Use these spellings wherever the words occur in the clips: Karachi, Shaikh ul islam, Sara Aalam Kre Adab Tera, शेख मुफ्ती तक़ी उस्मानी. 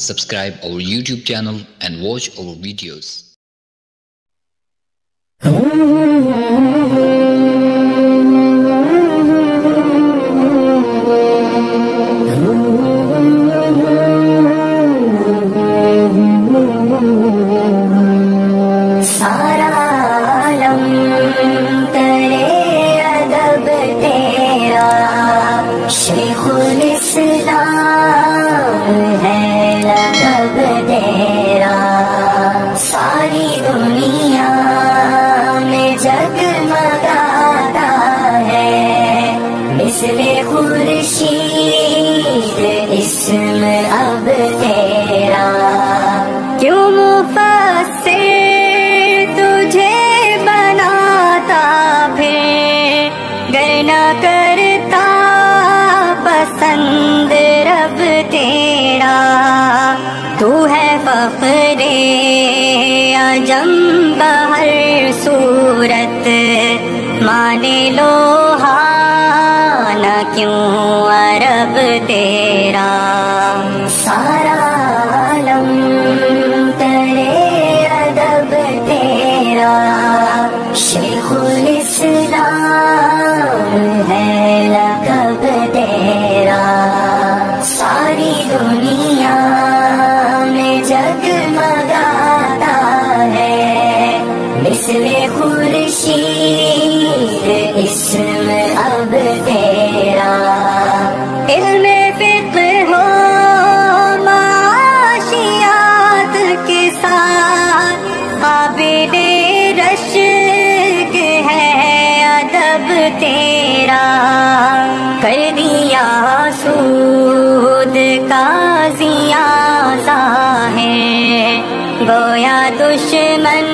Subscribe our YouTube channel and watch our videos. सारा आलम करे अदब तेरा, शेखुल इस्लाम है लक़ब तेरा। सारी दुनिया में जगमगाता है मिस्ले खुर्शीद इस्म अब तेरा। क्यों मुफ़स्सिर तुझे बनाता फिर गना करता पसंद रब तेरा। तू है फ़ख्रे आज़म बहर सूरत, माने लो हाना क्यों अरब तेरा। सारा आलम करे अदब तेरा, शेखुल इस्लाम है लक़ब तेरा। सारी दुनिया में जगमगाता है मिस्ले खुर्शीद इस्म अब तेरा। इल्मे फ़िक़्ह हो माशियात के साथ, काबिले रश्क है अदब तेरा। कर दिया सूद का ज़ियाज़ा है, गोया दुश्मन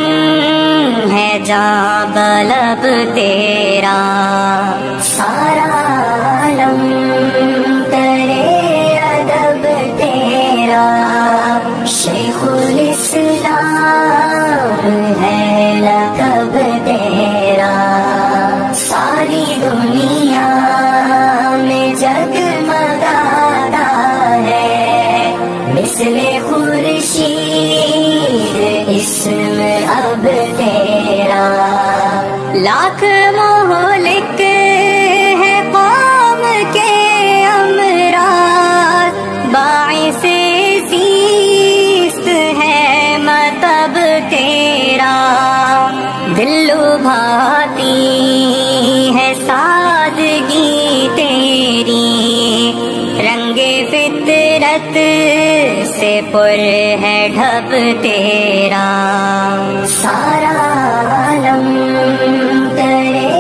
है जाँ बलब तेरा। सारा आलम करे अदब तेरा, शेखुल इस्लाम है लक़ब तेरा। सारी दुनिया में जगमगाता है मिस्ले खुर्शीद इस्म अब तेरा। लाख मोहलिक है कौम के अमराज़, बाइसे ज़ीस्त है मतब तेरा। दिल लुभाती है सादगी तेरी, रंगे फितरत से पुर है ढब तेरा। सारा आलम करे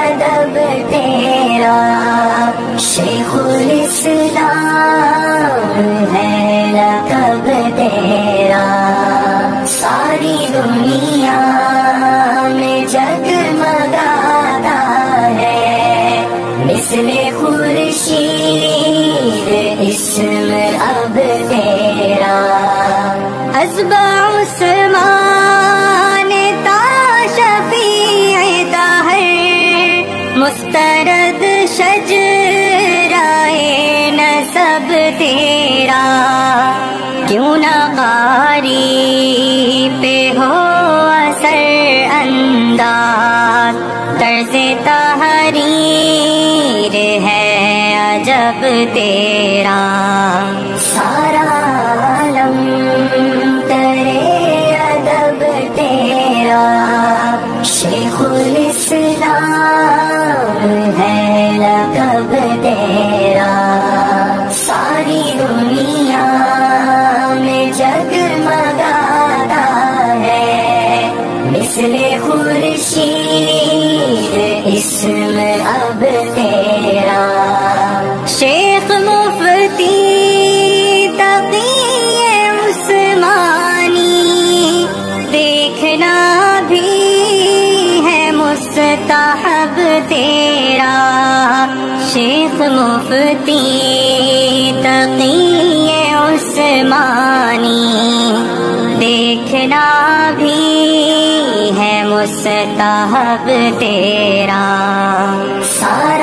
अदब तेरा, शेखुल इस्लाम है लक़ब तेरा। सारी दुनिया में जगमगाता है मिस्ले खुर्शीद इस्म अब तेरा। अज़बा उस्माने ता शफ़ीए दहर, मुस्तरद शजराए नसब तेरा। क्यों ना कारी पे हो असर अंदाज़, तर्ज़े तहरीर है अजब तेरा। सारा आलम करे अदब तेरा, शेखुल इस्लाम है लक़ब तेरा। सारी दुनिया में जगमगाता है मिस्ले खुर्शीद इस्म अब तेरा। शेख मुफ्ती तक़ी उस्मानी, देखना भी है मुस्तहब तेरा। शेख मुफ्ती तक़ी उस्मानी, देखना भी है मुस्तहब तेरा। सारा